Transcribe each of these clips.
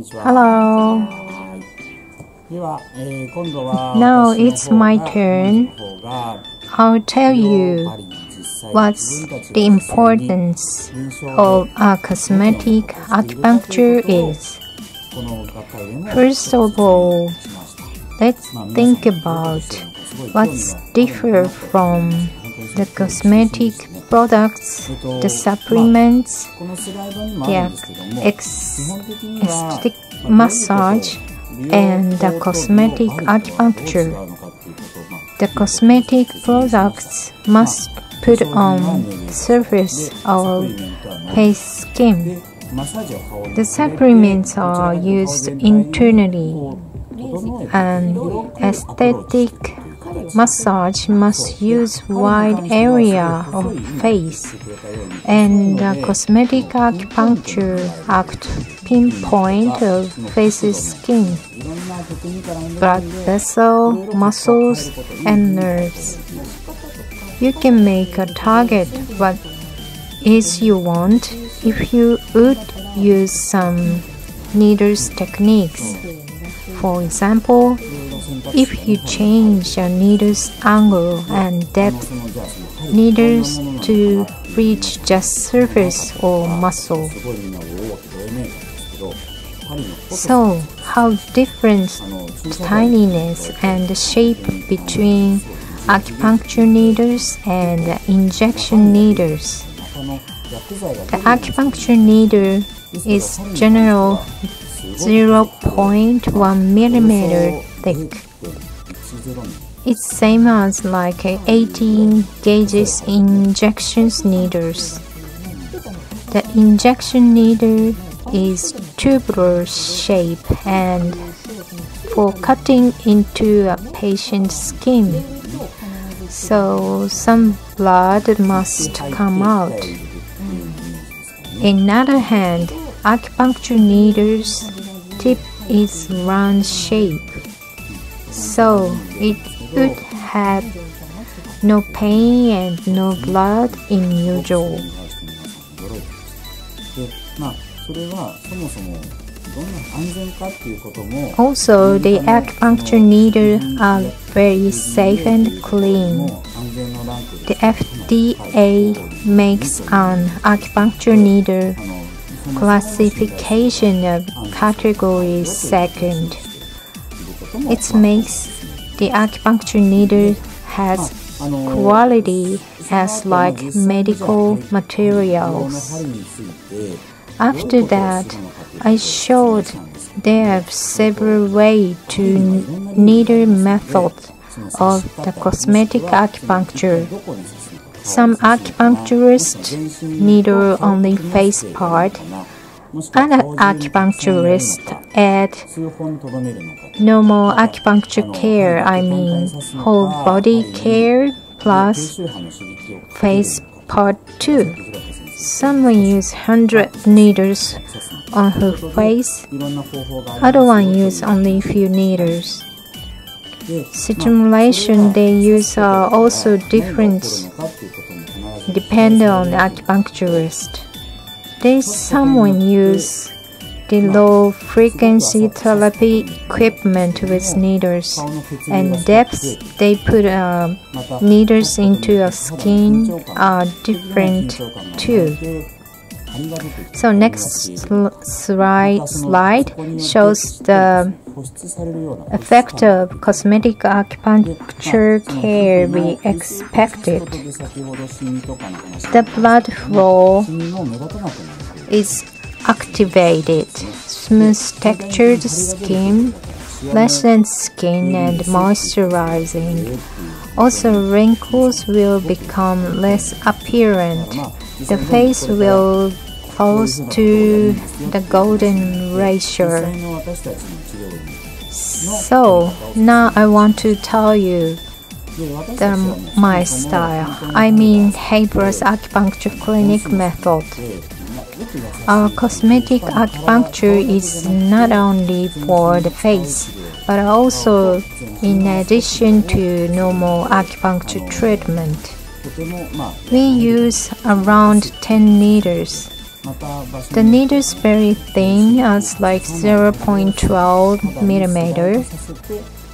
んにちは。Hello. では、今度は Now it's my turn. I'll tell you what's the importance of cosmetic acupuncture is. First of all, let's think about what's different from the cosmetic products, the supplements, the aesthetic massage, and the cosmetic acupuncture. The cosmetic products must put on the surface of face skin. The supplements are used internally. An aesthetic massage must use wide area of face, and the cosmetic acupuncture act pinpoint of face's skin, blood vessel, muscles, and nerves. You can make a target what is you want if you would use some needles techniques. For example, if you change a needle's angle and depth needles to reach just surface or muscle. So, how different tininess and shape between acupuncture needles and injection needles. The acupuncture needle is general 0.1 millimeter thick. It's same as like 18 gauges injections needles. The injection needle is tubular shape and for cutting into a patient's skin. So some blood must come out. On the other hand, acupuncture needle's tip is round shape. So it would have no pain and no blood in usual. Also, the acupuncture needles are very safe and clean. The FDA makes an acupuncture needle classification of category 2nd. It makes the acupuncture needle has quality as like medical materials. After that, I showed there are several ways to needle method of the cosmetic acupuncture. Some acupuncturists needle only face part. Other acupuncturists add normal acupuncture care, I mean whole body care plus face part too. Someone use 100 needles on her face, other one use only few needles. Stimulation they use are also different depending on the acupuncturist. They someone use the low frequency therapy equipment with needles, and depths they put needles into a skin are different too. So next slide shows the effect of cosmetic acupuncture care we expected. The blood flow is activated, smooth textured skin, pleasant skin and moisturizing. Also, wrinkles will become less apparent. The face will close to the golden ratio. So, now I want to tell you my style. I mean Haybro's acupuncture clinic method. Our cosmetic acupuncture is not only for the face, but also in addition to normal acupuncture treatment. We use around 10 needles. The needle is very thin, it's like 0.12 millimeter.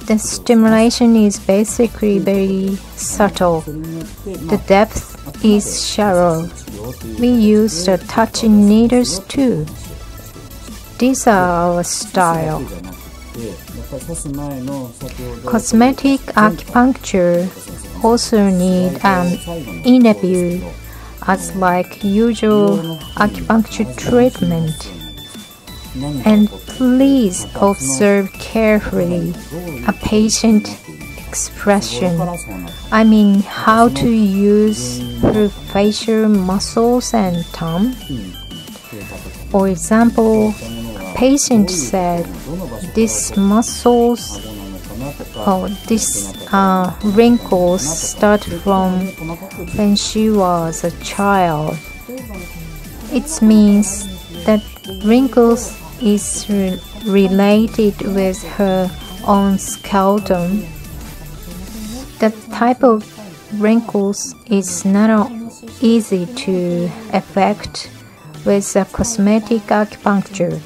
The stimulation is basically very subtle. The depth is shallow. We use the touching needles too. These are our style. Cosmetic acupuncture also need an interview, as like usual acupuncture treatment. And please observe carefully a patient expression. I mean, how to use her facial muscles and tongue. For example, a patient said, "These muscles, these wrinkles start from when she was a child." It means that wrinkles is related with her own skeleton. That type of wrinkles is not easy to affect with a cosmetic acupuncture.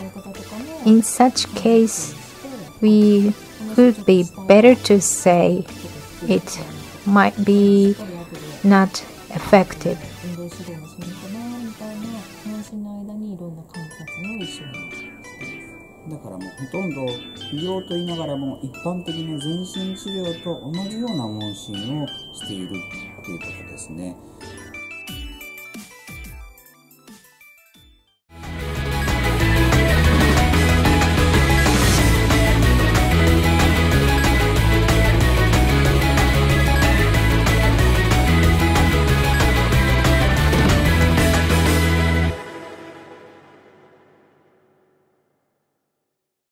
In such case, we would be better to say it might be not effective.